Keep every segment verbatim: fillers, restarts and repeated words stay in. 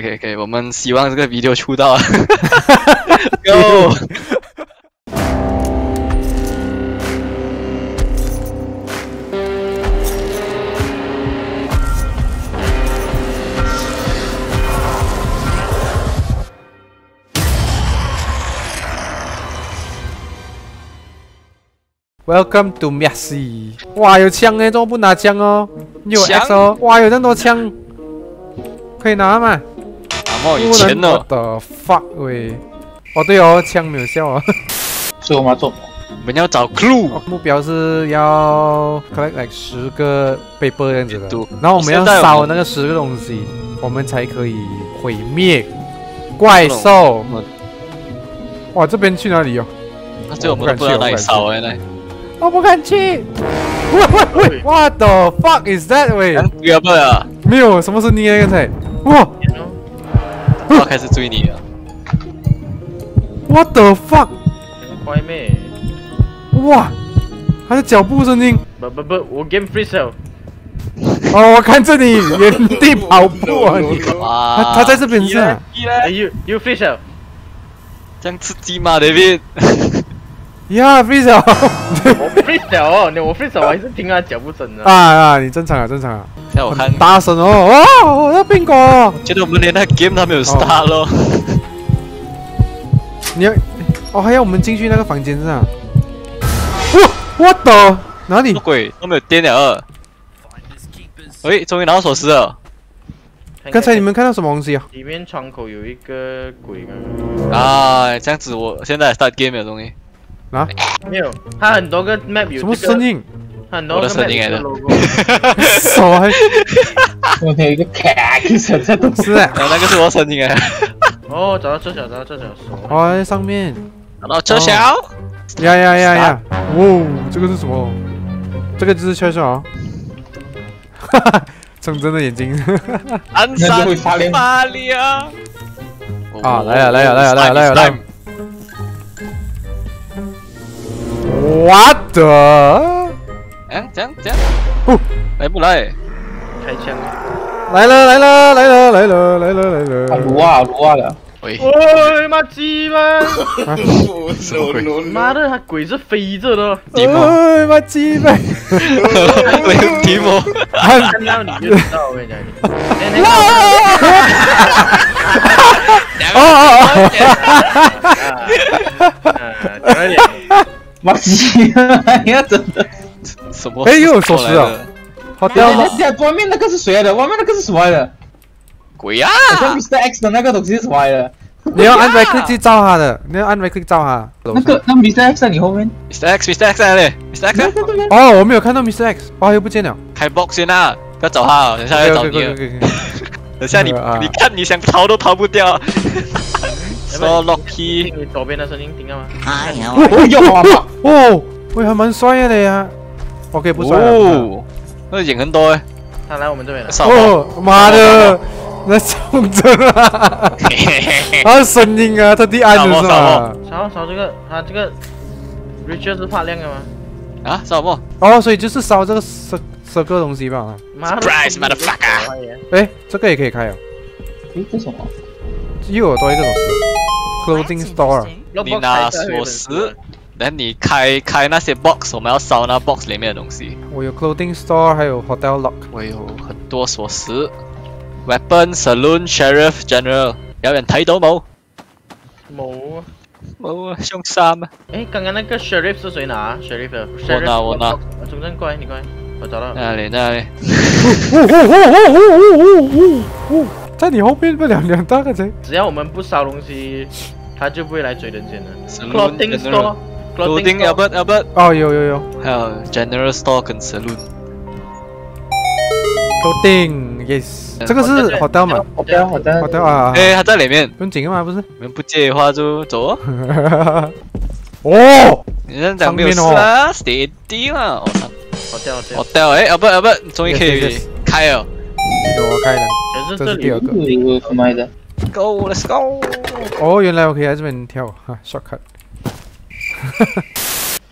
可以可以可以，我们希望这个 video 出道。Go。 Welcome to Messi。哇，有枪哎，怎么不拿枪哦？有 X 哦，哇，有这么多枪，可以拿吗？拿冒有钱呢。的 fuck 喂！哦对哦，枪没有效啊。做吗做？我们要找 clue。目标是要 collect like 十个 paper 这样子的，然后我们要烧那个十个东西，我们才可以毁灭怪兽。哇，这边去哪里哦？那这我们不知道哪里烧哎嘞。 我不敢去。喂喂喂 ！What the fuck is that？ 喂，要不要？没有，什么是你啊？刚才，哇！我开始追你了。What the fuck？ 怪妹。哇！他的脚步声音。不不不，我 game freeze 了。哦，我看着你原地跑步啊！你他他在这边是。You you freeze 了。这样刺激吗 ，David？ 呀，飞手！我飞手哦，你我飞手还是听他脚步声的。啊啊，你正常啊，正常啊。现在我看大声哦，哦，那苹果。觉得我们连那 game 都没有 start 咯。你要，哦，还要我们进去那个房间是吧？哇，我的哪里？鬼都没有电了。喂，终于拿到锁匙了。刚才你们看到什么东西啊？里面窗口有一个鬼。啊，这样子，我现在 start game 了，终于。 啊，没有，它很多个 map 有什么声音？很多个 map 有 logo。什么？我有一个卡，一声在动。是啊，那个是我声音哎。哦，找到车小，找到车小。哦，在上面。找到车小。呀呀呀呀！哇，这个是什么？这个就是车小。哈哈，睁睁的眼睛。安山玛利亚。啊，来呀来呀来呀来呀来呀来！ What the？ 哎，这样这样，哦，来不来？开枪！来了来了来了来了来了来了！啊，撸啊撸啊了！喂！喂，妈鸡巴！妈的，他鬼是飞着的！喂，妈鸡巴！没有题目，看到你就知道，我跟你讲。哦！ 妈鸡！哎呀，真的，什么？哎呦，锁匙啊！好屌吗？外面那个是谁来的？外面那个是什么来的？鬼啊！像 mister X 的那个东西是什么来的？你要按 right click 去照他的，你要按 right click 照他。那个，那 mister X 在你后面。mister X，mister X 在嘞 ，mister X。哦，我没有看到 mister X， 哦，又不见了。开 box 先啊，不要找他，等下要找你。等下你，你看你想逃都逃不掉。 说 Loki， 你左边的声音听到吗？哎呀！哦哟啊！哦，喂，还蛮帅的呀。OK， 不帅了。那影很多哎。他来我们这边了。哦，妈的，那冲着啊！他声音啊，他第二就是嘛。扫扫这个，他这个 Richard 是发亮的吗？啊，扫不？哦，所以就是扫这个十十个东西吧。Surprise motherfucker！ 哎，这个也可以开啊。哎，这什么？ 又有多一个锁匙 ，clothing store。你拿锁匙，然后你开开那些 box， 我们要烧那 box 里面的东西。我有 clothing store， 还有 hotel lock。我有很多锁匙 ，weapon saloon sheriff general。有人睇到冇？冇啊，冇啊，凶三啊！哎，刚刚那个 sheriff 是谁拿 ？sheriff， 我拿我拿。重振过来，你过来，我找到。那里那里。在你后面不两两大个贼，只要我们不烧东西，他就不会来追人先了。Clothing store，Clothing Albert Albert， 哦有有有，还有 General Store 跟 Saloon。Clothing yes， 这个是 hotel 嘛 ？hotel hotel hotel 啊！哎，他在里面，不用紧嘛，不是？你们不接的话就走哦。哦，你这样没有事啦 ，stay 低啦。hotel hotel， 哎 Albert Albert， 终于可以开了。 给我开的，这是第二个。Go, let's go。哦，原来我可以在这边跳啊 ，shortcut。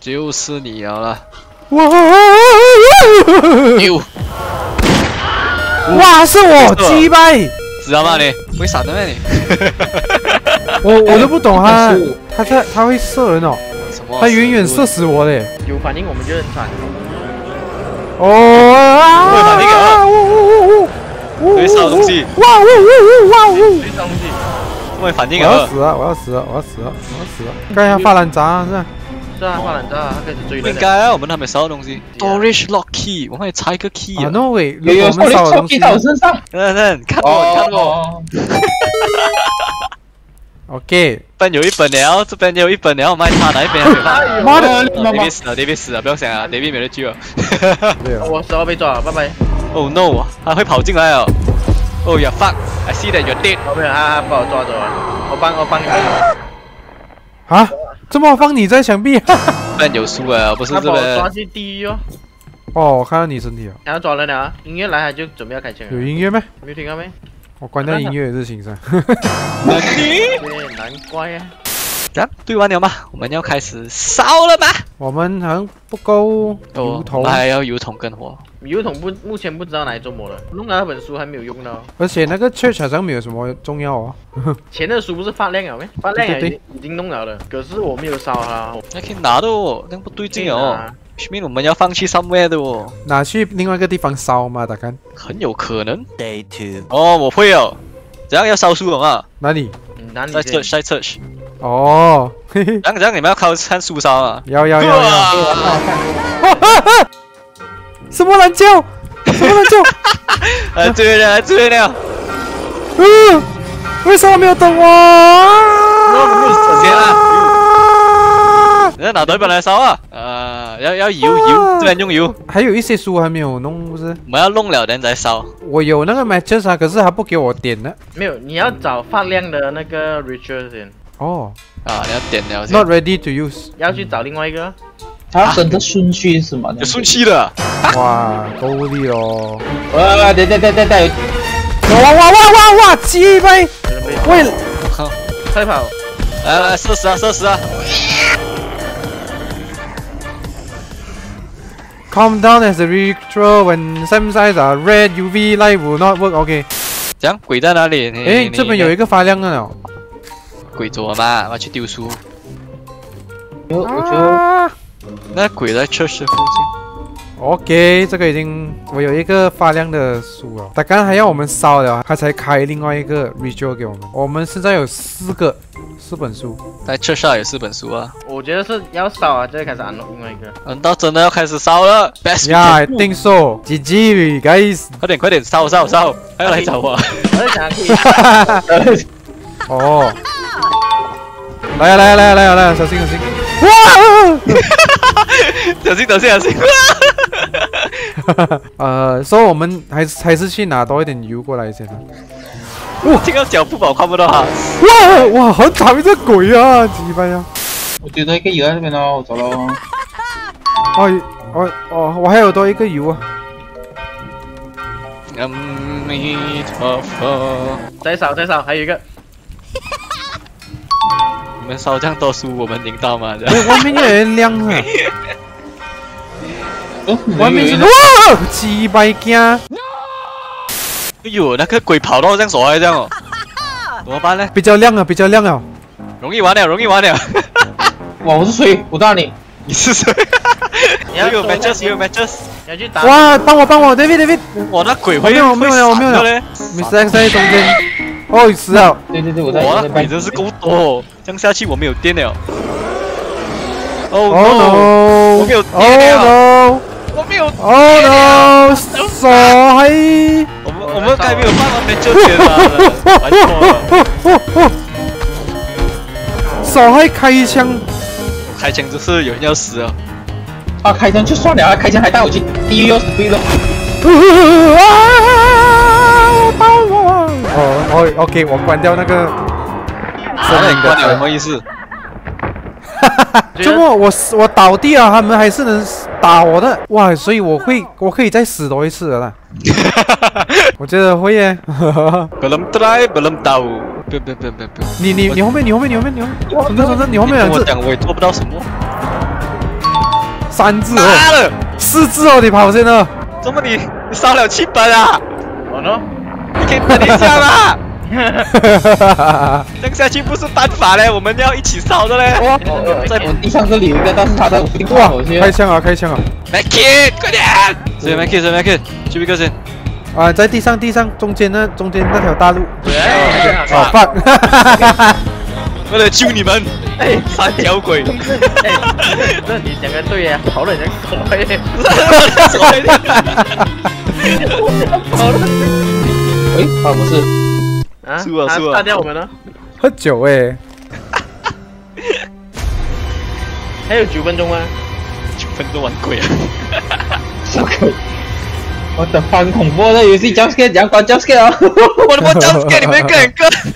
就是你了啦！哇！哇！是我击败！知道吗？你为啥子呢？你我我都不懂他，他在他会射人哦，他远远射死我嘞。有反应我们就很惨。哦啊！会反应啊！呜呜呜！会烧东西！哇呜呜哇呜！会烧东西！会反应啊！我要死了！我要死了！我要死了！我要死了！干一下发烂渣是吧？ 是啊，发烂渣，他开始追了。应该啊，我们还没烧到东西。Storage lock key， 我们还差一个 key 啊。No way， 有有 storage lock key 在我身上。等等，看我，看我。OK， 本有一本了，这边有一本了，我们还差哪一本？妈的 ，David 死了 ，David 死了，不要想啊 ，David 没得救了。我死了，被抓了，拜拜。Oh no， 他会跑进来哦。Oh yeah fuck，I see that you're dead。后面他把我抓走了，我帮我帮你们。啊？ 怎么放你在墙壁？笨有输啊，不是这边。他把我抓去地狱哦！哦，我看到你身体了。然后抓了呢，音乐来了就准备要开枪。有音乐没？没听到没？我关掉音乐也是情商。难怪啊！啊，对完了吗？我们要开始烧了吗？我们好像不够油桶，还要油桶跟火。油桶不，目前不知道哪一种模了。弄那本书还没有用到。而且那个church好像没有什么重要哦。前的书不是发亮了没？发亮了，已经弄了的。可是我没有烧它。那可以拿的哦，那不对劲哦。说明我们要放弃 somewhere 的哦。拿去另外一个地方烧嘛，大概。很有可能。Day two。哦，我会哦。怎样要烧书啊？哪里？哪里？在 church， 在 church。 哦，嘿嘿，然后然后你们要靠看书烧啊？要要要要！什么蓝叫？什么蓝叫？来追了，来追了！嗯，为什么没有等我？我先啊！你在哪队本来烧啊？呃，要要油油，这边用油。还有一些书还没有弄，不是？我们要弄了，人再烧。我有那个 matches 啊，可是还不给我点呢。没有，你要找发亮的那个 ritual 先。 哦，啊，你要点了解。Not ready to use。要去找另外一个。他整个顺序是吗？有顺序的。哇，够力哦！哇哇，等等等等等！哇哇哇哇哇，鸡呗！喂，我靠，快跑！来来，射死啊，射死啊 ！Calm down as the ritual when same size are red U V light will not work. OK。讲鬼在哪里？哎，这边有一个发亮的。 鬼走了嘛，我要去丢书。我我觉得那鬼在测试附近。OK， 这个已经我有一个发亮的书了。他刚才要我们烧了，他才开另外一个 ritual 给我们。我们现在有四个四本书，在测试有四本书啊。我觉得是要烧啊，这就开始安了另外一个。嗯，到真的要开始烧了。Yeah，I think so。G G guys， 快点快点烧烧烧，还要来找我。我在想可以。哦。 来呀来呀来呀来呀来呀！小心小心！哇！小心小心小心！呃，所以我们还还是去拿多一点油过来先。哇！这个脚步宝看不到哈。哇哇，好惨！这鬼啊，鸡巴呀！我丢到一个油在那边喽，走喽。哦哦哦，我还有多一个油啊。阿弥陀佛。再少再少，还有一个。 你们烧这样多书，我们领到吗？外面有人亮啊！外面是哇，几百家！哎呦，那个鬼跑到像耍这样哦，怎么办呢？比较亮啊，比较亮啊，容易玩了，容易玩了。哇，我是谁？我打你，你是谁？你要有 matches， 有 matches， 你要去打。哇，帮我帮我 ，David David， 我那鬼会没有没有没有嘞 ，Mister X 在中间。 哦，死了！对对对，我在。哇，鬼真是够多，这样下去我没有电了。Oh no！ 我没有电了。我没有。Oh no！ 傻閪！我们我们该没有办法没救点了，玩错了。傻閪开枪！开枪就是有人要死啊！他开枪就算了，他开枪还带我去地狱要死对了。 哦哦 ，OK， 我关掉那个森林的，什么意思？哈哈，周末我我倒地了，他们还是能打我的，哇！所以我会，我可以再死多一次了啦。我觉得会耶。不能 try， 不能倒。别别别别别！你你你后面，你后面，你后面，你后面，真的真的，你后面两只。我讲我也做不到什么。三只哦，四只哦，你跑先了。怎么你你少了七本啊？我呢？可以等一下吗？这样下去不是办法嘞，我们要一起烧的嘞！哇，在地上这里有一个，但是他在哇，开枪啊，开枪啊 ！Mackie， 快点！谁 Mackie 谁 Mackie， 去一个先。啊，在地上，地上中间那中间那条大路。好棒！为了救你们，哎，三条鬼！哎，那你讲的对呀，跑了人狗哎！跑了，哎，啊不是。 啊！输了输了！干掉我们了！喝酒哎！还有九分钟啊！九分钟玩鬼啊！什么鬼？我的妈！恐怖的游戏 jump scare， 阳光 jump scare 啊！我的妈 jump scare， 你们一个人跟。